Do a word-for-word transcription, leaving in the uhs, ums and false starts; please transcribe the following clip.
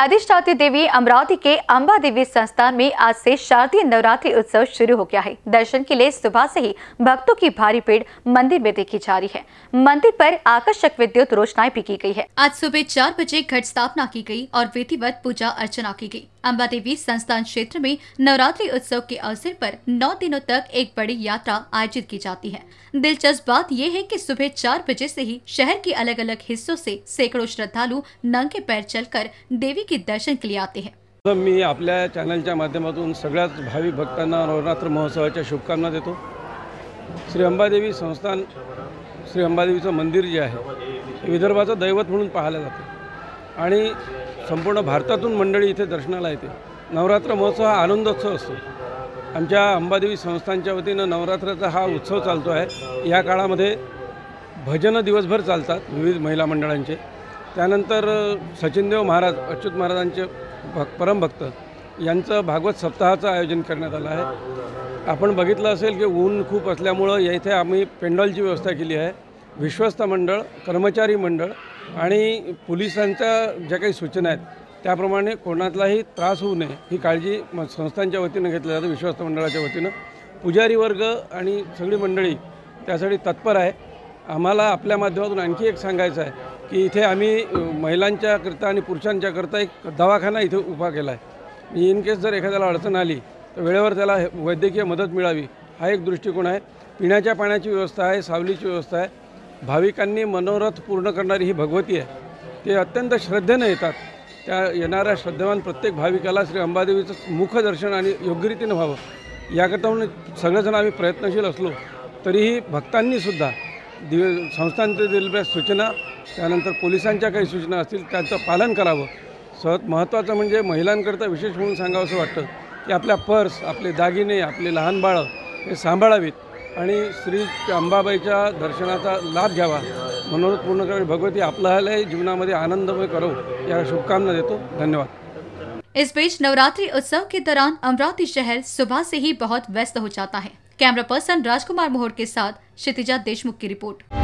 अधिष्ठात्री देवी अमरावती के अंबादेवी संस्थान में आज से शारदीय नवरात्रि उत्सव शुरू हो गया है। दर्शन के लिए सुबह से ही भक्तों की भारी भीड़ मंदिर में देखी जा रही है। मंदिर पर आकर्षक विद्युत रोशनाएं भी की गई है। आज सुबह चार बजे घट स्थापना की गई और विधिवत पूजा अर्चना की गई। अंबादेवी संस्थान क्षेत्र में नवरात्रि उत्सव के अवसर पर नौ दिनों तक एक बड़ी यात्रा आयोजित की जाती है। दिलचस्प बात यह है कि सुबह चार बजे से ही शहर के अलग अलग हिस्सों से सैकड़ों श्रद्धालु नंगे पैर चलकर देवी के दर्शन के लिए आते हैं। मी आपल्या चॅनलच्या माध्यमातून सगळ्याच भावी भक्तांना नवरात्र महोत्सवाच्या शुभकामना देतो। श्री अंबादेवी संस्थान, श्री अंबादेवीचं मंदिर जे आहे विदर्भाचं दैवत म्हणून पाहले जाते आणि संपूर्ण भारतातून मंडळी इथे दर्शनाला येते। नवरात्र महोत्सव हा आनंदोत्सव असतो। आमच्या अंबादेवी संस्थानच्या वतीने नवरात्राचा हा उत्सव चालतो आहे। या काळामध्ये भजन दिवसभर चालतात विविध महिला मंडळांचे, त्यानंतर सचिनदेव महाराज अच्युत महाराजांचे परमभक्त यांचं भागवत सप्ताहाचं आयोजन करण्यात आलं आहे। आपण बघितलं असेल की ऊन खूप असल्यामुळे या इथे आम्ही पेंडॉलची व्यवस्था केली आहे। विश्वस्त मंडळ, कर्मचारी मंडळ आणि पोलिसांच्या ज्या काही सूचना आहेत त्याप्रमाणे कोणालाही त्रास होऊ नये ही काळजी संस्थांच्या वतीने घेतली जाते। विश्वस्त मंडळाच्या वतीने पुजारी वर्ग आणि सगळी मंडळी त्यासाठी तत्पर आहे। आम्हाला आपल्या माध्यमातून आणखी एक सांगायचं आहे की इथे आम्ही महिलांच्या करता आणि पुरुषांच्या करता एक दवाखाना इथे उभा केला आहे। इन केस जर एखाद्याला अडचण आली तर वेळेवर त्याला वैद्यकीय मदत मिळावी हा एक दृष्टिकोन आहे। पिण्याच्या पाण्याची व्यवस्था आहे, सावलीची व्यवस्था आहे। भाविकांनी मनोरथ पूर्ण करणारी ही भगवती आहे। ते अत्यंत श्रद्धेने येतात। त्या येणाऱ्या श्रद्धावान प्रत्येक भाविकाला श्री अंबादेवीचं मुखदर्शन आणि योग्यरीतीने व्हावं याकरता म्हणून सगळेजण आम्ही प्रयत्नशील असलो तरीही भक्तांनीसुद्धा दिव संस्थांचे दिलेल्या सूचना, त्यानंतर पोलिसांच्या काही सूचना असतील त्यांचं पालन करावं। सर्वात महत्त्वाचं म्हणजे महिलांकरता विशेष म्हणून सांगावं असं वाटतं की आपल्या पर्स, आपले दागिने, आपले लहान बाळं हे सांभाळावीत आणि श्री अंबाबाईच्या दर्शनाचा लाभ घ्यावा। मनोरथ पूर्ण करणारी भगवती आपल्याला जीवनामध्ये आनंदमय करो या शुभकामना देतो। धन्यवाद। इस बीच नवरात्रि उत्सव के दौरान अमरावती शहर सुबह से ही बहुत व्यस्त हो जाता है। कैमरा पर्सन राजकुमार मोहोड़ के साथ क्षितिजा देशमुख की रिपोर्ट।